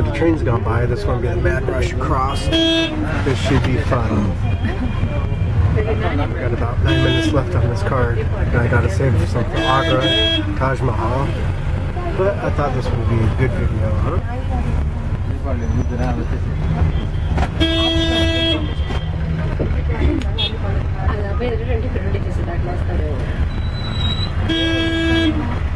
after the train's gone by, there's going to be a mad rush across. This should be fun. I've got about 9 minutes left on this card, and I got to save for something for Agra, Taj Mahal. But I thought this would be a good video, huh?